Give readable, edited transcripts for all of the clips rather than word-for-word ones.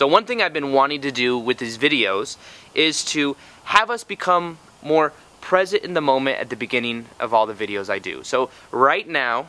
So one thing I've been wanting to do with these videos is to have us become more present in the moment at the beginning of all the videos I do. So right now,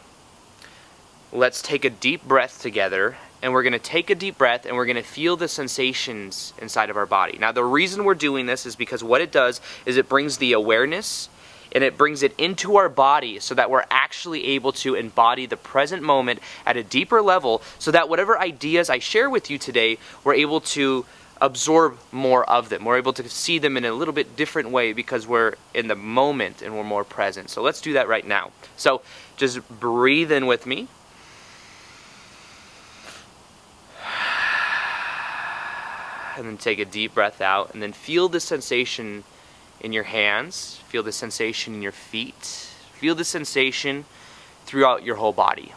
let's take a deep breath together, and we're going to take a deep breath and we're going to feel the sensations inside of our body. Now the reason we're doing this is because what it does is it brings the awareness and it brings it into our body so that we're actually able to embody the present moment at a deeper level, so that whatever ideas I share with you today, we're able to absorb more of them. We're able to see them in a little bit different way because we're in the moment and we're more present. So let's do that right now. So just breathe in with me. And then take a deep breath out, and then feel the sensation in your hands, feel the sensation in your feet, feel the sensation throughout your whole body.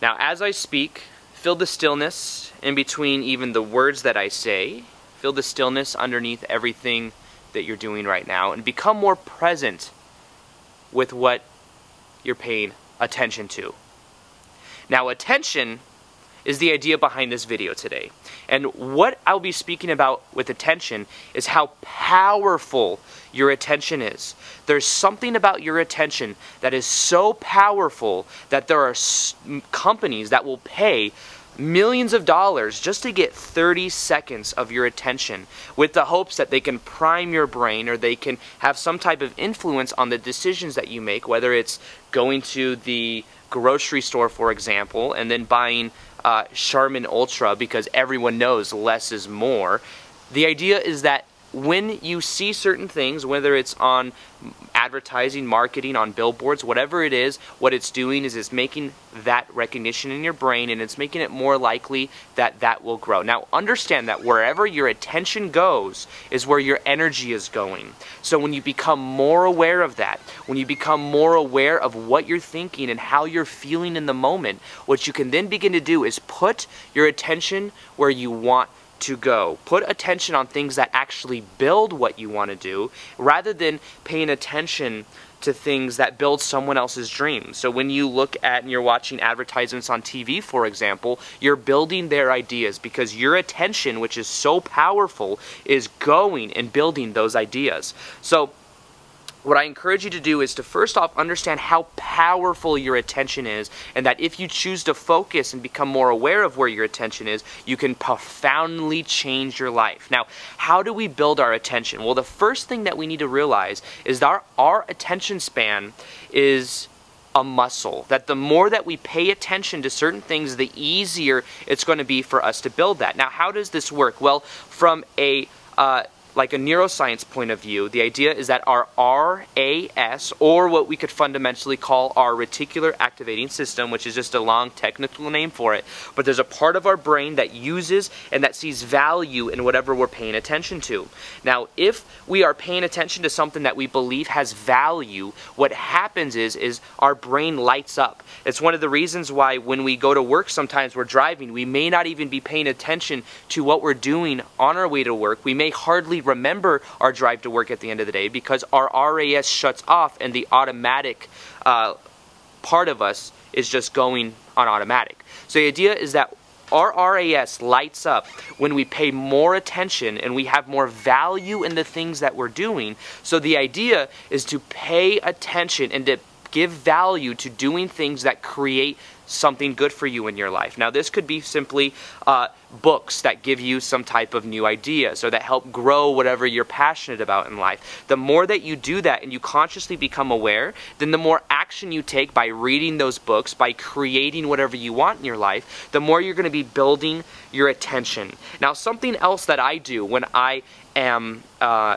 Now as I speak, feel the stillness in between even the words that I say, feel the stillness underneath everything that you're doing right now, and become more present with what you're paying attention to. Now attention is the idea behind this video today. And what I'll be speaking about with attention is how powerful your attention is. There's something about your attention that is so powerful that there are companies that will pay millions of dollars just to get 30 seconds of your attention, with the hopes that they can prime your brain or they can have some type of influence on the decisions that you make, whether it's going to the grocery store, for example, and then buying Charmin Ultra because everyone knows less is more. The idea is that when you see certain things, whether it's on advertising, marketing, on billboards, whatever it is, what it's doing is it's making that recognition in your brain, and it's making it more likely that that will grow. Now understand that wherever your attention goes is where your energy is going. So when you become more aware of that, when you become more aware of what you're thinking and how you're feeling in the moment, what you can then begin to do is put your attention where you want to go. Put attention on things that actually build what you want to do, rather than paying attention to things that build someone else's dreams. So when you look at and you're watching advertisements on TV, for example, you're building their ideas because your attention, which is so powerful, is going and building those ideas. So what I encourage you to do is to first off understand how powerful your attention is, and that if you choose to focus and become more aware of where your attention is, you can profoundly change your life. Now, how do we build our attention? Well, the first thing that we need to realize is that our attention span is a muscle, that the more that we pay attention to certain things, the easier it's going to be for us to build that. Now, how does this work? Well, from a neuroscience point of view, the idea is that our RAS, or what we could fundamentally call our reticular activating system, which is just a long technical name for it, but there's a part of our brain that uses and that sees value in whatever we're paying attention to. Now, if we are paying attention to something that we believe has value, what happens is our brain lights up. It's one of the reasons why when we go to work, sometimes we're driving, we may not even be paying attention to what we're doing on our way to work. We may hardly remember our drive to work at the end of the day because our RAS shuts off and the automatic part of us is just going on automatic. So the idea is that our RAS lights up when we pay more attention and we have more value in the things that we're doing. So the idea is to pay attention and to give value to doing things that create something good for you in your life. Now this could be simply books that give you some type of new ideas or that help grow whatever you're passionate about in life. The more that you do that and you consciously become aware, then the more action you take by reading those books, by creating whatever you want in your life, the more you're going to be building your attention. Now something else that I do when I am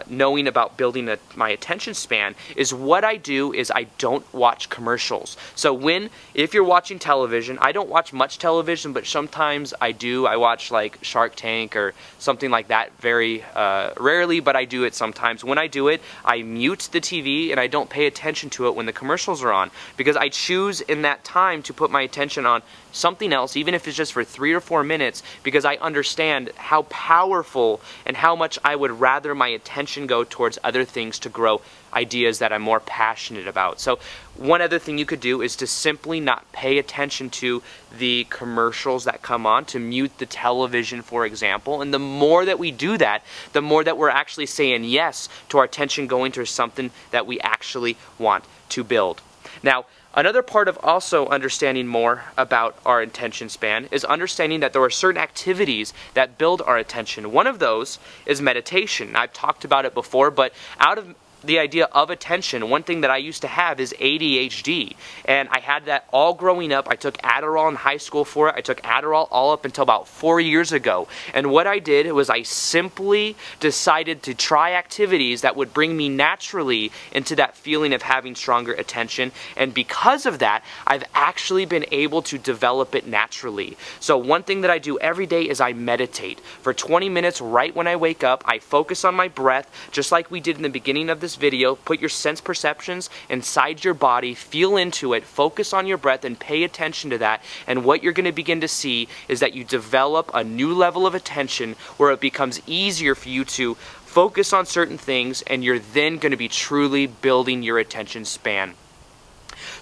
knowing about building my attention span is what I do is I don't watch commercials. So if you're watching television, I don't watch much television, but sometimes I do. I watch like Shark Tank or something like that very rarely, but I do it sometimes. When I do it, I mute the TV and I don't pay attention to it when the commercials are on, because I choose in that time to put my attention on something else, even if it's just for 3 or 4 minutes, because I understand how powerful and how much I would rather my attention go towards other things to grow ideas that I'm more passionate about. So one other thing you could do is to simply not pay attention to the commercials that come on, to mute the television, for example. And the more that we do that, the more that we're actually saying yes to our attention going to something that we actually want to build. Now, another part of also understanding more about our attention span is understanding that there are certain activities that build our attention. One of those is meditation. I've talked about it before, but out of the idea of attention, one thing that I used to have is ADHD, and I had that all growing up. I took Adderall in high school for it. I took Adderall all up until about 4 years ago, and what I did was I simply decided to try activities that would bring me naturally into that feeling of having stronger attention, and because of that, I've actually been able to develop it naturally. So one thing that I do every day is I meditate for 20 minutes right when I wake up. I focus on my breath, just like we did in the beginning of this video. Put your sense perceptions inside your body, feel into it, focus on your breath, and pay attention to that. And what you're going to begin to see is that you develop a new level of attention where it becomes easier for you to focus on certain things, and you're then going to be truly building your attention span.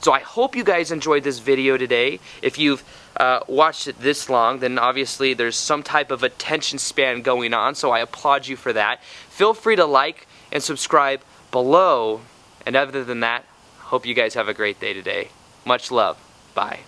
So I hope you guys enjoyed this video today. If you've watched it this long, then obviously there's some type of attention span going on, so I applaud you for that. Feel free to like and subscribe below, and other than that, hope you guys have a great day today. Much love. Bye.